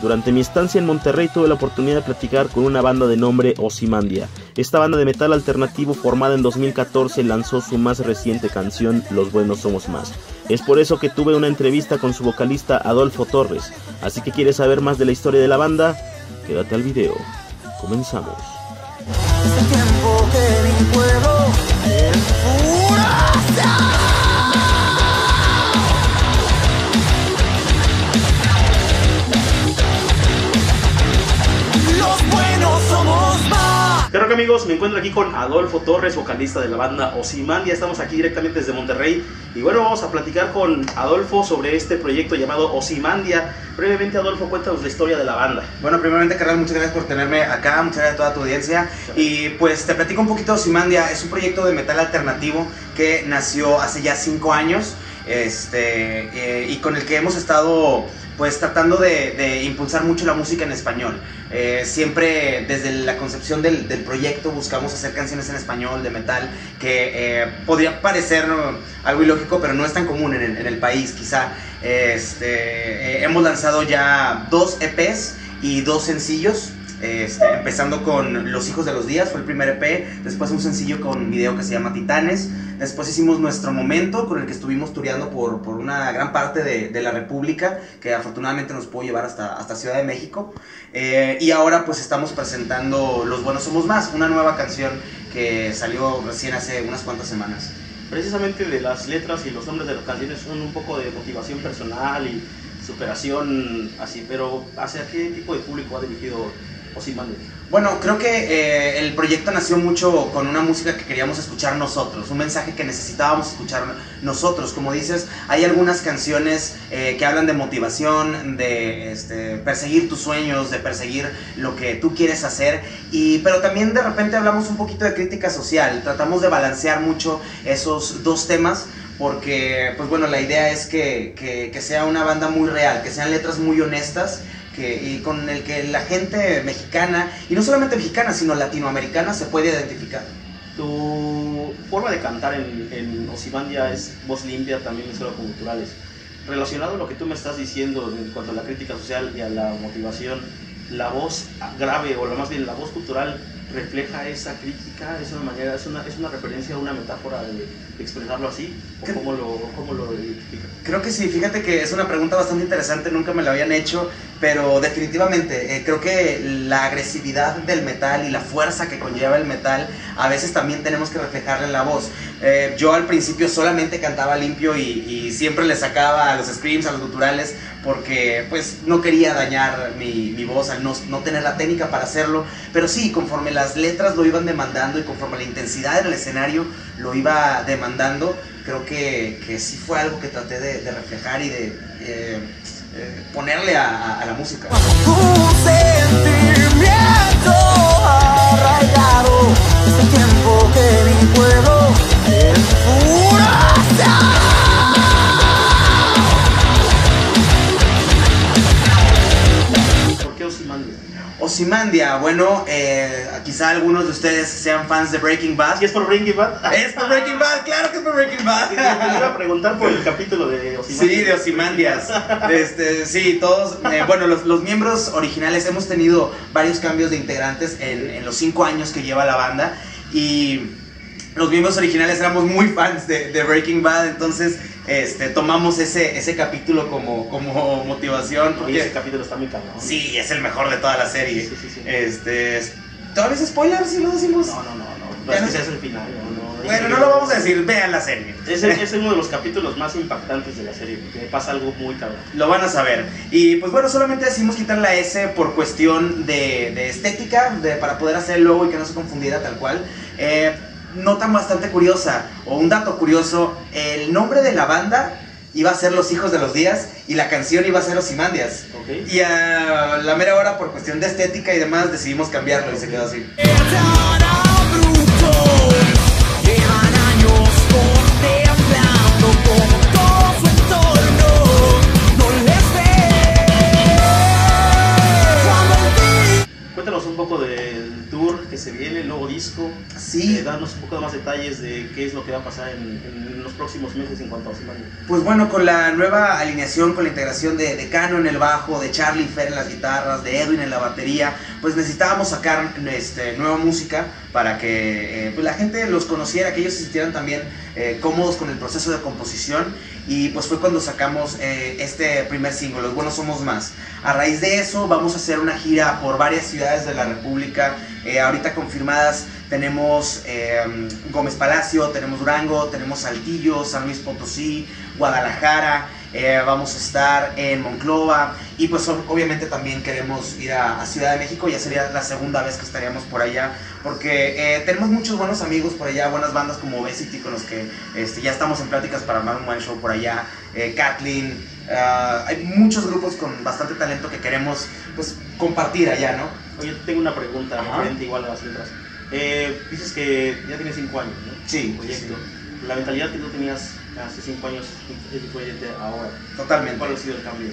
Durante mi estancia en Monterrey tuve la oportunidad de platicar con una banda de nombre Ozymandia. Esta banda de metal alternativo formada en 2014 lanzó su más reciente canción, Los Buenos Somos Más. Es por eso que tuve una entrevista con su vocalista Adolfo Torres. Así que ¿quieres saber más de la historia de la banda? Quédate al video. Comenzamos. Amigos, me encuentro aquí con Adolfo Torres, vocalista de la banda Ozymandia. Estamos aquí directamente desde Monterrey y bueno, vamos a platicar con Adolfo sobre este proyecto llamado Ozymandia. Brevemente, Adolfo, cuéntanos la historia de la banda. Bueno, primeramente, carnal, muchas gracias por tenerme acá, muchas gracias a toda tu audiencia. Y pues te platico un poquito de Ozymandia. Es un proyecto de metal alternativo que nació hace ya 5 años y con el que hemos estado pues tratando de impulsar mucho la música en español. Siempre desde la concepción del proyecto buscamos hacer canciones en español de metal que podría parecer algo ilógico, pero no es tan común en el país quizá. Hemos lanzado ya 2 EPs y 2 sencillos. Empezando con Los Hijos de los Días, fue el primer EP, después un sencillo con video que se llama Titanes, después hicimos Nuestro Momento, con el que estuvimos tureando por una gran parte de la República, que afortunadamente nos pudo llevar hasta Ciudad de México, y ahora pues estamos presentando Los Buenos Somos Más, una nueva canción que salió recién hace unas cuantas semanas. Precisamente de las letras y los nombres de las canciones son un poco de motivación personal y superación así, pero ¿hacia qué tipo de público ha dirigido Ozymandia? Bueno, creo que el proyecto nació mucho con una música que queríamos escuchar nosotros, un mensaje que necesitábamos escuchar nosotros. Como dices, hay algunas canciones que hablan de motivación, de perseguir tus sueños, de perseguir lo que tú quieres hacer, pero también de repente hablamos un poquito de crítica social. Tratamos de balancear mucho esos dos temas, porque pues bueno, la idea es que sea una banda muy real, que sean letras muy honestas, y con el que la gente mexicana, y no solamente mexicana, sino latinoamericana, se puede identificar. Tu forma de cantar en Ozymandia es voz limpia, también mezcla con culturales. Relacionado a lo que tú me estás diciendo en cuanto a la crítica social y a la motivación, la voz grave, o más bien la voz cultural, refleja esa crítica, es una manera, es una referencia, una metáfora de expresarlo así, o cómo lo identifica. Creo que sí, fíjate que es una pregunta bastante interesante, nunca me la habían hecho, pero definitivamente creo que la agresividad del metal y la fuerza que conlleva el metal, a veces también tenemos que reflejarla en la voz. Yo al principio solamente cantaba limpio y siempre le sacaba a los screams, a los guturales, porque pues no quería dañar mi voz al no tener la técnica para hacerlo, pero sí, conforme las letras lo iban demandando y conforme la intensidad del escenario lo iba demandando, creo que sí fue algo que traté de reflejar y de ponerle a la música. Un sentimiento arraigado, ese tiempo que mi pueblo es pura. Ozymandia, bueno, quizá algunos de ustedes sean fans de Breaking Bad. ¿Y es por Breaking Bad? Es por Breaking Bad, claro que es por Breaking Bad. Sí, me iba a preguntar por el capítulo de Ozymandias. Sí, de Ozymandias. Sí, todos, bueno, los miembros originales, hemos tenido varios cambios de integrantes en los 5 años que lleva la banda, y los miembros originales éramos muy fans de Breaking Bad, entonces tomamos ese capítulo como motivación. Porque ese capítulo está muy cabrón. Sí, es el mejor de toda la serie. Sí. ¿Todavía es spoiler si lo decimos? No. Es el final. Bueno, no lo vamos a decir, vean la serie. Es uno de los capítulos más impactantes de la serie, porque pasa algo muy cabrón. Lo van a saber. Y pues bueno, solamente decidimos quitar la S por cuestión de estética, para poder hacer el logo y que no se confundiera tal cual. Notan bastante curiosa, o un dato curioso, el nombre de la banda iba a ser Los Hijos de los Días y la canción iba a ser Ozymandias. Okay. Y a la mera hora, por cuestión de estética y demás, decidimos cambiarlo. Okay. Y se quedó así. Cuéntanos un poco del tour que se se viene el nuevo disco. Sí. Darnos un poco más detalles de qué es lo que va a pasar en los próximos meses en cuanto a Ozymandias. Pues bueno, con la nueva alineación, con la integración de Cano en el bajo, de Charlie Fer en las guitarras, de Edwin en la batería, pues necesitábamos sacar nueva música para que pues la gente los conociera, que ellos se sintieran también cómodos con el proceso de composición. Y pues fue cuando sacamos este primer single, Los Buenos Somos Más. A raíz de eso vamos a hacer una gira por varias ciudades de la República. Ahorita confirmadas tenemos Gómez Palacio, tenemos Durango, tenemos Saltillo, San Luis Potosí, Guadalajara. Vamos a estar en Monclova y pues obviamente también queremos ir a Ciudad de México. Ya sería la segunda vez que estaríamos por allá, porque tenemos muchos buenos amigos por allá, buenas bandas como B-City con los que ya estamos en pláticas para armar un buen show por allá, Kathleen, hay muchos grupos con bastante talento que queremos pues compartir allá, ¿no? Oye, tengo una pregunta referente igual a las letras. Dices que ya tienes 5 años, ¿no? Sí, proyecto. Sí. La mentalidad que tú tenías hace 5 años es diferente ahora. Totalmente. ¿Cuál ha sido el cambio?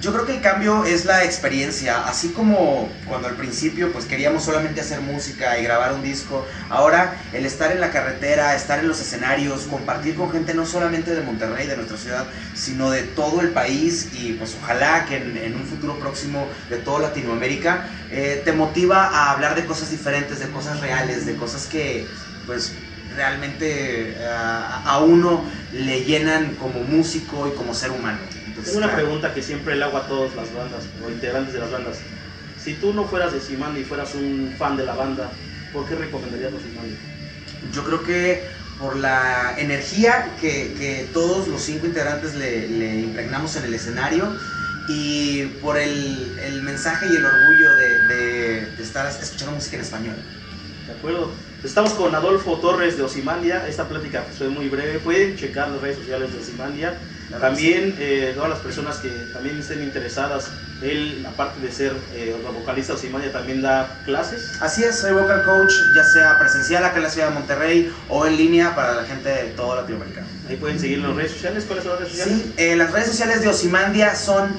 Yo creo que el cambio es la experiencia. Así como cuando al principio pues queríamos solamente hacer música y grabar un disco, ahora el estar en la carretera, estar en los escenarios, compartir con gente no solamente de Monterrey, de nuestra ciudad, sino de todo el país, y pues ojalá que en un futuro próximo de toda Latinoamérica, te motiva a hablar de cosas diferentes, de cosas reales, de cosas que pues realmente a uno le llenan como músico y como ser humano. Entonces, tengo una pregunta que siempre le hago a todas las bandas o integrantes de las bandas. Si tú no fueras de Ozymandias y fueras un fan de la banda, ¿por qué recomendarías a Ozymandias? Yo creo que por la energía que todos los 5 integrantes le impregnamos en el escenario, y por el mensaje y el orgullo de estar escuchando música en español. De acuerdo. Estamos con Adolfo Torres de Ozymandias. Esta plática fue muy breve. Pueden checar las redes sociales de Ozymandias. También todas las personas que también estén interesadas, él, aparte de ser vocalista de Ozymandias, también da clases. Así es, soy vocal coach, ya sea presencial acá en la ciudad de Monterrey o en línea para la gente de toda Latinoamérica. Ahí pueden seguir las redes sociales. ¿Cuáles son las redes sociales? Sí, las redes sociales de Ozymandias son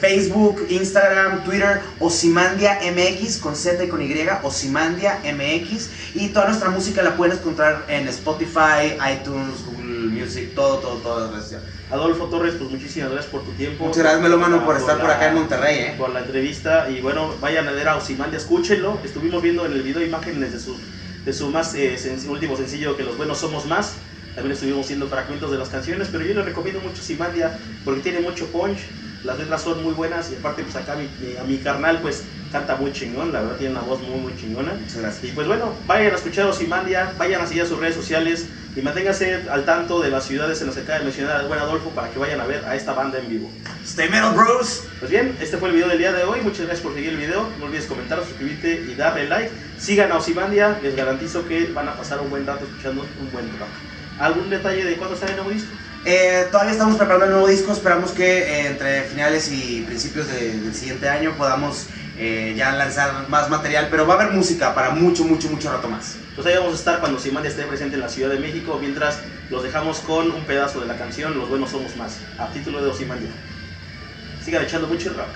Facebook, Instagram, Twitter, OzymandiaMX, con Z y con Y, OzymandiaMX. Y toda nuestra música la pueden encontrar en Spotify, iTunes, Google Music, todas las redes sociales. Adolfo Torres, pues muchísimas gracias por tu tiempo. Muchas gracias, Melómano, por estar por acá en Monterrey, por la entrevista. Y bueno, vayan a ver a Ozymandias, escúchenlo. Estuvimos viendo en el video imágenes de su más último sencillo, que Los Buenos Somos Más. También estuvimos haciendo fragmentos de las canciones, pero yo les recomiendo mucho Ozymandias porque tiene mucho punch, las letras son muy buenas, y aparte pues acá a mi carnal pues canta muy chingón, la verdad tiene una voz muy chingona. Y pues bueno, vayan a escuchar Ozymandias, vayan a seguir sus redes sociales y manténganse al tanto de las ciudades en las que acaba de mencionar el buen Adolfo para que vayan a ver a esta banda en vivo. Stay metal, bros. Pues bien, este fue el video del día de hoy, muchas gracias por seguir el video, no olvides comentar, suscribirte y darle like. Sigan a Ozymandias, les garantizo que van a pasar un buen rato escuchando un buen trabajo. ¿Algún detalle de cuándo sale el nuevo disco? Todavía estamos preparando el nuevo disco, esperamos que entre finales y principios del siguiente año podamos ya lanzar más material, pero va a haber música para mucho rato más. Pues ahí vamos a estar cuando Ozymandias esté presente en la Ciudad de México, mientras los dejamos con un pedazo de la canción Los Buenos Somos Más, a título de Ozymandias. Sigan echando mucho rock.